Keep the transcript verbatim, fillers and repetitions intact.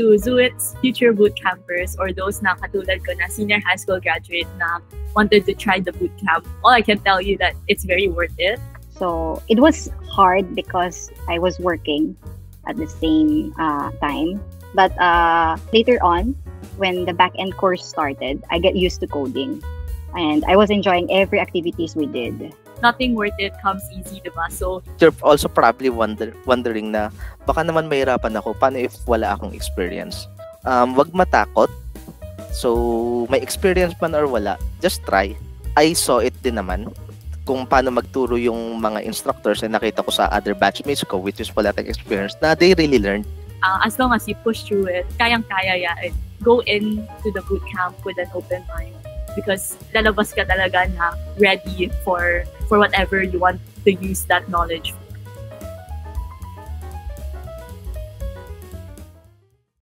to Zuitt's future bootcampers or those na katulad ko na senior high school graduate na wanted to try the bootcamp, all I can tell you that it's very worth it. So it was hard because I was working at the same uh, time. But uh, later on, when the back-end course started, I get used to coding. And I was enjoying every activities we did. Nothing worth it comes easy, diba? So you're also probably wonder, wondering na, baka naman mahirapan ako, paano if wala akong experience? Um, wag matakot. So, may experience man or wala, just try. I saw it din naman kung paano magturo yung mga instructors na nakita ko sa other batchmates ko, which is wala tayong experience, na they really learned. Uh, as long as you push through it, kayang-kaya yan. Go into the bootcamp with an open mind. Because lalabas ka talaga na ready for for whatever you want to use that knowledge